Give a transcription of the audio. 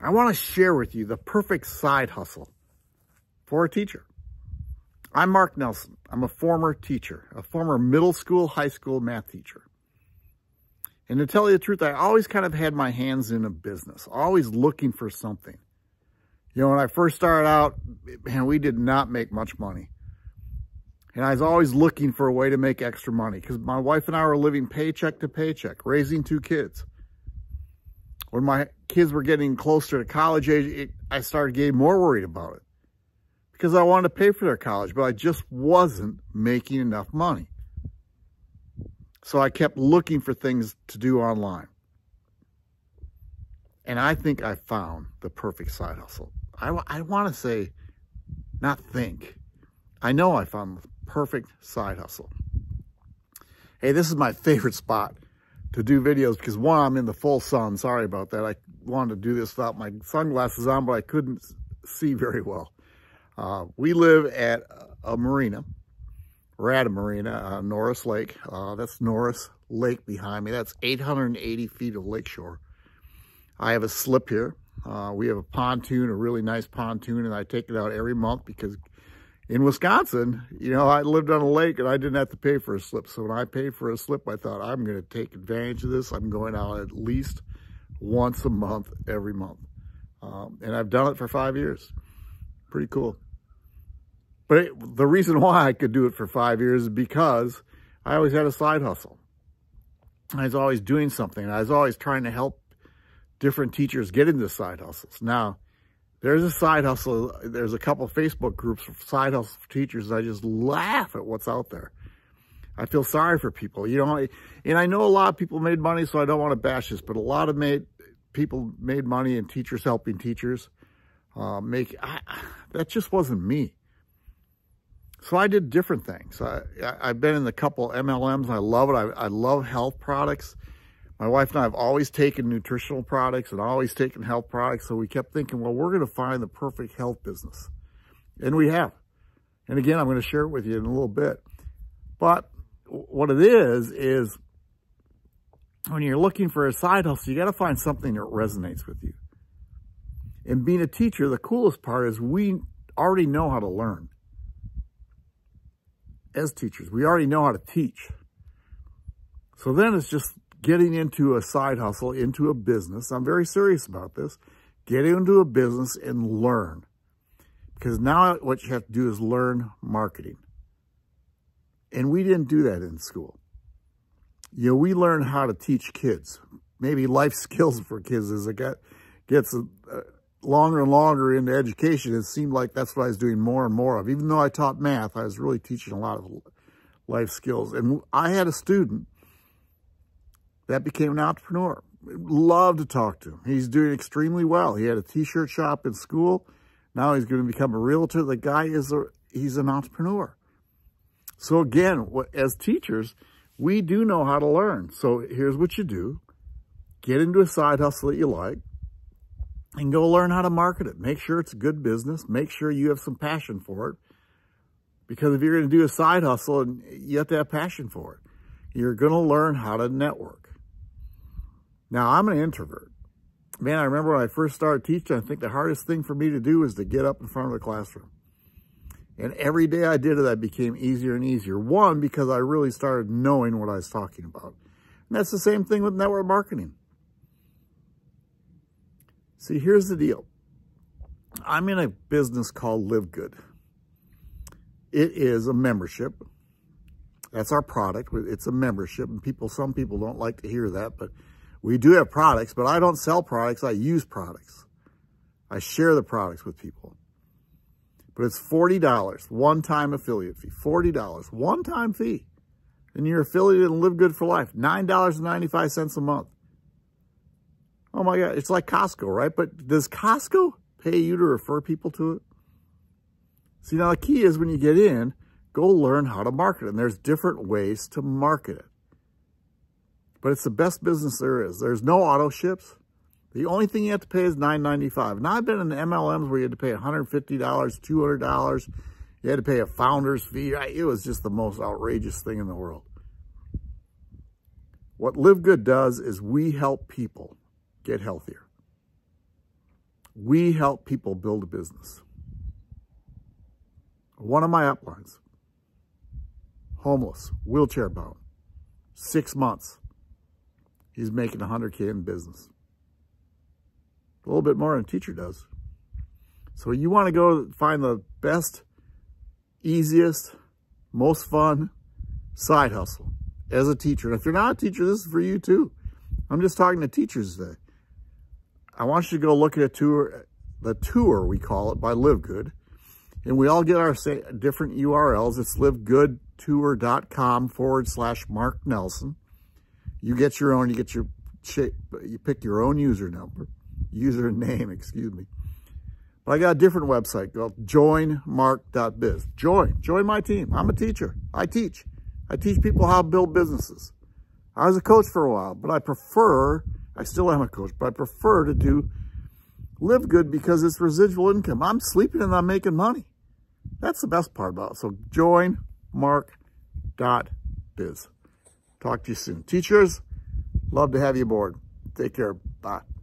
I want to share with you the perfect side hustle for a teacher. I'm Mark Nelson. I'm a former teacher, a former middle school, high school math teacher. And to tell you the truth, I always kind of had my hands in a business, always looking for something. You know, when I first started out, man, we did not make much money. And I was always looking for a way to make extra money because my wife and I were living paycheck to paycheck, raising two kids. When my kids were getting closer to college age, I started getting more worried about it because I wanted to pay for their college, but I just wasn't making enough money. So I kept looking for things to do online. And I think I found the perfect side hustle. I want to say, not think. I know I found the perfect side hustle. Hey, this is my favorite spot to do videos because one, I'm in the full sun. Sorry about that. I wanted to do this without my sunglasses on, but I couldn't see very well. We live at a marina. We're at a marina, Norris Lake. That's Norris Lake behind me. That's 880 feet of lakeshore. I have a slip here. We have a pontoon, a really nice pontoon, and I take it out every month because in Wisconsin, you know, I lived on a lake and I didn't have to pay for a slip. So when I paid for a slip, I thought, I'm going to take advantage of this. I'm going out at least once a month, every month. And I've done it for 5 years. Pretty cool. But the reason why I could do it for 5 years is because I always had a side hustle. I was always doing something. I was always trying to help different teachers get into side hustles. Now, there's a side hustle. There's a couple of Facebook groups for side hustle for teachers. I just laugh at what's out there. I feel sorry for people, you know. And I know a lot of people made money, so I don't want to bash this. But a lot of people made money in teachers helping teachers make. That just wasn't me. So I did different things. I've been in a couple MLMs. I love it. I love health products. My wife and I have always taken nutritional products and always taken health products. So we kept thinking, well, we're going to find the perfect health business. And we have. And again, I'm going to share it with you in a little bit. But what it is when you're looking for a side hustle, you got to find something that resonates with you. And being a teacher, the coolest part is we already know how to learn. As teachers, we already know how to teach. So then it's just getting into a side hustle, into a business. I'm very serious about this. Get into a business and learn. Because now what you have to do is learn marketing. And we didn't do that in school. You know, we learned how to teach kids. Maybe life skills for kids as it gets longer and longer into education. It seemed like that's what I was doing more and more of. Even though I taught math, I was really teaching a lot of life skills. And I had a student that became an entrepreneur. Loved to talk to him. He's doing extremely well. He had a t-shirt shop in school. Now he's going to become a realtor. The guy he's an entrepreneur. So again, as teachers, we do know how to learn. So here's what you do. Get into a side hustle that you like and go learn how to market it. Make sure it's a good business. Make sure you have some passion for it. Because if you're going to do a side hustle, and you have to have passion for it. You're going to learn how to network. Now, I'm an introvert. Man, I remember when I first started teaching, I think the hardest thing for me to do was to get up in front of the classroom. And every day I did it, I became easier and easier. One, because I really started knowing what I was talking about. And that's the same thing with network marketing. See, here's the deal. I'm in a business called LiveGood. It is a membership. That's our product. It's a membership. And some people don't like to hear that, but we do have products, but I don't sell products. I use products. I share the products with people. But it's $40, one-time affiliate fee. $40, one-time fee. And you're affiliated and live good for life. $9.95 a month. Oh, my God. It's like Costco, right? But does Costco pay you to refer people to it? See, now the key is when you get in, go learn how to market it. And there's different ways to market it. But it's the best business there is. There's no auto ships. The only thing you have to pay is $9.95. Now, I've been in the MLMs where you had to pay $150, $200. You had to pay a founder's fee. It was just the most outrageous thing in the world. What LiveGood does is we help people get healthier. We help people build a business. One of my uplines, homeless, wheelchair bound, 6 months. He's making $100K in business. A little bit more than a teacher does. So you want to go find the best, easiest, most fun side hustle as a teacher. And if you're not a teacher, this is for you too. I'm just talking to teachers today. I want you to go look at a tour, the tour we call it, by LiveGood. And we all get our different URLs. It's livegoodtour.com/Mark Nelson. You get your own, you pick your own username, excuse me. But I got a different website called joinmark.biz. Join my team. I'm a teacher. I teach people how to build businesses. I was a coach for a while, but I still am a coach, but I prefer to do LiveGood because it's residual income. I'm sleeping and I'm making money. That's the best part about it. So joinmark.biz. Talk to you soon. Teachers, love to have you aboard. Take care. Bye.